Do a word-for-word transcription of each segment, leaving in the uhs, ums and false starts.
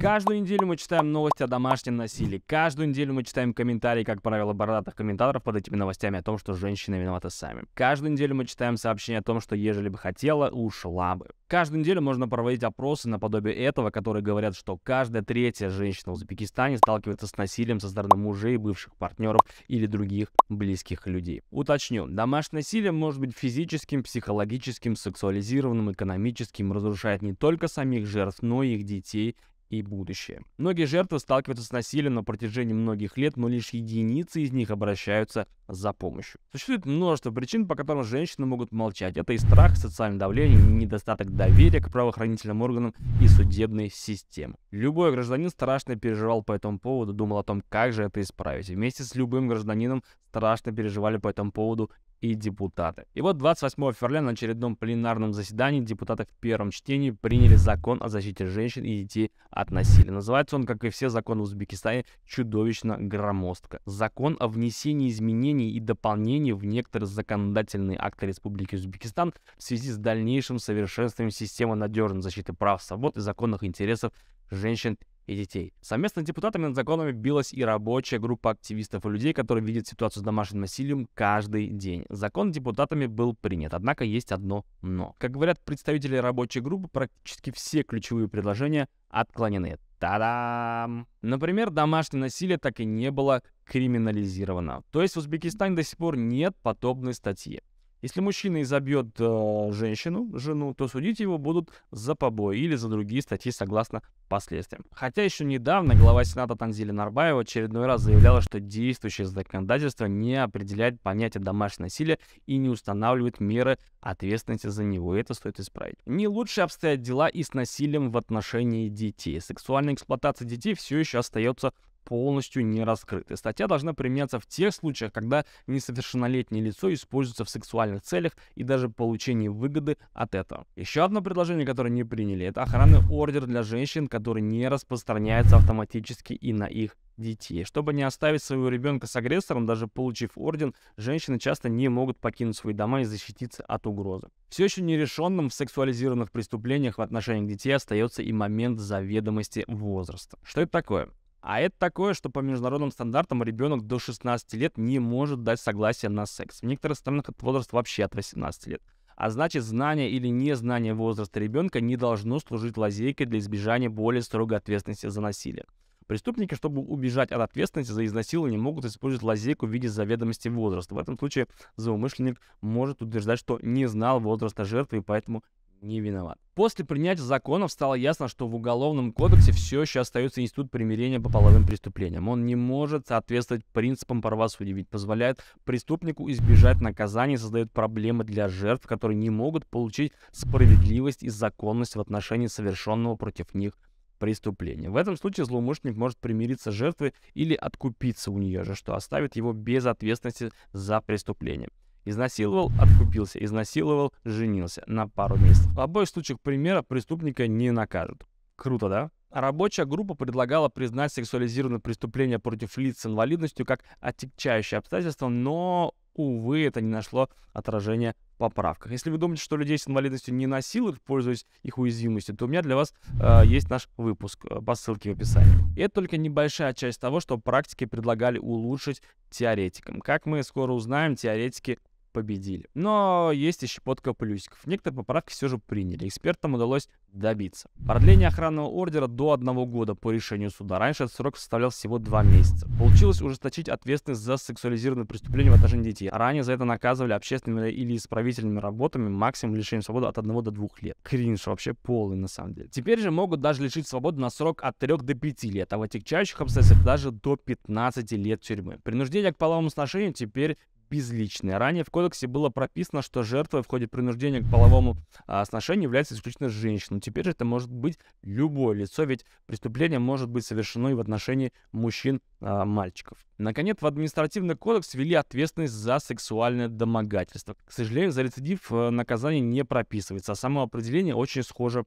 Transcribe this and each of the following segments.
Каждую неделю мы читаем новости о домашнем насилии. Каждую неделю мы читаем комментарии, как правило, бородатых комментаторов под этими новостями о том, что женщины виноваты сами. Каждую неделю мы читаем сообщения о том, что ежели бы хотела, ушла бы. Каждую неделю можно проводить опросы наподобие этого, которые говорят, что каждая третья женщина в Узбекистане сталкивается с насилием со стороны мужей, бывших партнеров или других близких людей. Уточню, домашнее насилие может быть физическим, психологическим, сексуализированным, экономическим, разрушает не только самих жертв, но и их детей и будущее. Многие жертвы сталкиваются с насилием на протяжении многих лет, но лишь единицы из них обращаются за помощью. Существует множество причин, по которым женщины могут молчать. Это и страх, социальное давление, недостаток доверия к правоохранительным органам и судебной системе. Любой гражданин страшно переживал по этому поводу, думал о том, как же это исправить. Вместе с любым гражданином страшно переживали по этому поводу и депутаты. И вот двадцать восьмого февраля на очередном пленарном заседании депутаты в первом чтении приняли закон о защите женщин и детей от насилия. Называется он, как и все законы в Узбекистане, чудовищно громоздко. Закон о внесении изменений и дополнений в некоторые законодательные акты Республики Узбекистан в связи с дальнейшим совершенствованием системы надежной защиты прав, свобод и законных интересов женщин и детей. Совместно с депутатами над законами билась и рабочая группа активистов и людей, которые видят ситуацию с домашним насилием каждый день. Закон депутатами был принят, однако есть одно но. Как говорят представители рабочей группы, практически все ключевые предложения отклонены. Та-дам! Например, домашнее насилие так и не было криминализировано. То есть в Узбекистане до сих пор нет подобной статьи. Если мужчина изобьет э, женщину, жену, то судить его будут за побои или за другие статьи согласно последствиям. Хотя еще недавно глава Сената Танзила Нарбаева очередной раз заявляла, что действующее законодательство не определяет понятие домашнего насилия и не устанавливает меры ответственности за него. И это стоит исправить. Не лучше обстоят дела и с насилием в отношении детей. Сексуальная эксплуатация детей все еще остается полностью не раскрыты. Статья должна применяться в тех случаях, когда несовершеннолетнее лицо используется в сексуальных целях и даже получении выгоды от этого. Еще одно предложение, которое не приняли, это охранный ордер для женщин, который не распространяется автоматически и на их детей. Чтобы не оставить своего ребенка с агрессором, даже получив орден, женщины часто не могут покинуть свои дома и защититься от угрозы. Все еще нерешенным в сексуализированных преступлениях в отношении детей остается и момент заведомости возраста. Что это такое? А это такое, что по международным стандартам ребенок до шестнадцати лет не может дать согласие на секс. В некоторых странах этот возраст вообще от восемнадцати лет. А значит, знание или незнание возраста ребенка не должно служить лазейкой для избежания более строгой ответственности за насилие. Преступники, чтобы убежать от ответственности за изнасилование, могут использовать лазейку в виде заведомости возраста. В этом случае злоумышленник может утверждать, что не знал возраста жертвы и поэтому не виноват. После принятия законов стало ясно, что в Уголовном кодексе все еще остается институт примирения по половым преступлениям. Он не может соответствовать принципам правосудия, ведь позволяет преступнику избежать наказания и создает проблемы для жертв, которые не могут получить справедливость и законность в отношении совершенного против них преступления. В этом случае злоумышленник может примириться с жертвой или откупиться у нее же, что оставит его без ответственности за преступление. Изнасиловал, откупился, изнасиловал, женился на пару месяцев. В обоих случаях примера преступника не накажут. Круто, да? Рабочая группа предлагала признать сексуализированное преступление против лиц с инвалидностью как отягчающее обстоятельство, но, увы, это не нашло отражения в поправках. Если вы думаете, что людей с инвалидностью не насилуют, пользуясь их уязвимостью, то у меня для вас э, есть наш выпуск э, по ссылке в описании. И это только небольшая часть того, что практики предлагали улучшить теоретикам. Как мы скоро узнаем, теоретики победили. Но есть и щепотка плюсиков. Некоторые поправки все же приняли. Экспертам удалось добиться. Продление охранного ордера до одного года по решению суда. Раньше этот срок составлял всего два месяца. Получилось ужесточить ответственность за сексуализированные преступления в отношении детей. Ранее за это наказывали общественными или исправительными работами, максимум лишением свободы от одного до двух лет. Кринж вообще полный на самом деле. Теперь же могут даже лишить свободы на срок от трех до пяти лет, а в отягчающих обстоятельствах даже до пятнадцати лет тюрьмы. Принуждение к половому сношению теперь безличные. Ранее в кодексе было прописано, что жертвой в ходе принуждения к половому а, сношению является исключительно женщина. Но теперь это может быть любое лицо, ведь преступление может быть совершено и в отношении мужчин, а, мальчиков. Наконец, в административный кодекс ввели ответственность за сексуальное домогательство. К сожалению, за рецидив наказание не прописывается, а само определение очень схоже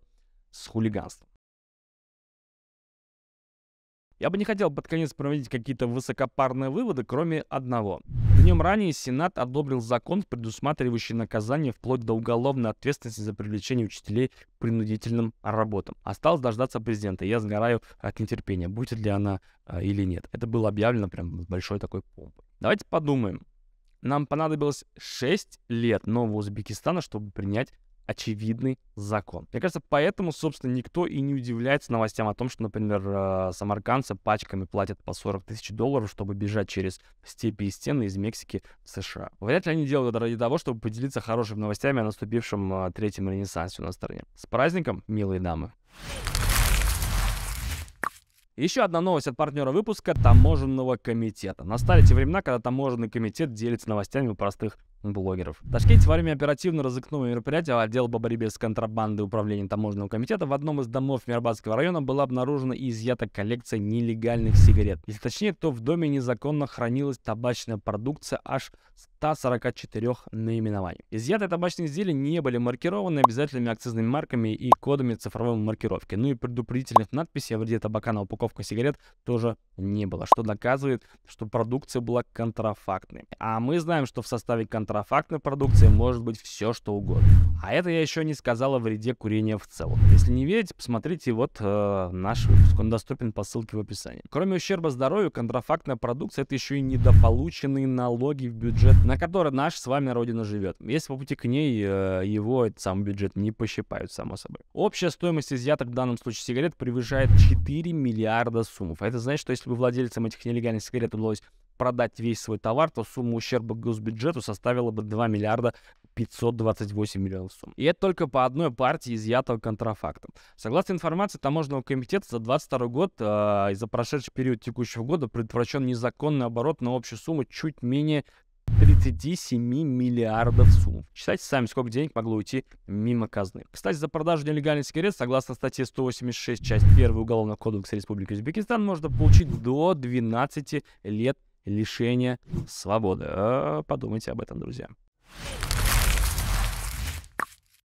с хулиганством. Я бы не хотел под конец проводить какие-то высокопарные выводы, кроме одного. Днем ранее Сенат одобрил закон, предусматривающий наказание вплоть до уголовной ответственности за привлечение учителей к принудительным работам. Осталось дождаться президента. Я сгораю от нетерпения, будет ли она а, или нет. Это было объявлено прям с большой такой помпой. Давайте подумаем. Нам понадобилось шесть лет нового Узбекистана, чтобы принять очевидный закон. Мне кажется, поэтому, собственно, никто и не удивляется новостям о том, что, например, самаркандцы пачками платят по сорок тысяч долларов, чтобы бежать через степи и стены из Мексики в США. Вряд ли они делают это ради того, чтобы поделиться хорошими новостями о наступившем третьем ренессансе у нас в стране. С праздником, милые дамы! Еще одна новость от партнера выпуска — таможенного комитета. Настали те времена, когда таможенный комитет делится новостями у простых блогеров. В Ташкенте во время оперативно разыскного мероприятия отдела по борьбе с контрабандой управления таможенного комитета в одном из домов Мирабадского района была обнаружена и изъята коллекция нелегальных сигарет. Если точнее, то в доме незаконно хранилась табачная продукция аж ста сорока четырёх наименований. Изъятые табачные изделия не были маркированы обязательными акцизными марками и кодами цифровой маркировки. Ну и предупредительных надписей о вреде табака на упаковку сигарет тоже не было, что доказывает, что продукция была контрафактной. А мы знаем, что в составе контрафактной продукции может быть все, что угодно. А это я еще не сказал о вреде курения в целом. Если не верите, посмотрите вот э, наш выпуск. Он доступен по ссылке в описании. Кроме ущерба здоровью, контрафактная продукция — это еще и недополученные налоги в бюджет, на который наш с вами родина живет. Если по пути к ней его, этот сам бюджет, не пощипают, само собой. Общая стоимость изъятых в данном случае сигарет превышает четыре миллиарда сумов. А это значит, что если бы владельцам этих нелегальных сигарет удалось продать весь свой товар, то сумма ущерба госбюджету составила бы два миллиарда пятьсот двадцать восемь миллионов сумм. И это только по одной партии изъятого контрафактом. Согласно информации Таможенного комитета, за двадцать второй год э, и за прошедший период текущего года предотвращен незаконный оборот на общую сумму чуть менее тридцати семи миллиардов сумм. Читайте сами, сколько денег могло уйти мимо казны. Кстати, за продажу нелегальных сигарет, согласно статье сто восемьдесят шесть, часть первая Уголовного кодекса Республики Узбекистан, можно получить до двенадцати лет лишения свободы. Подумайте об этом, друзья.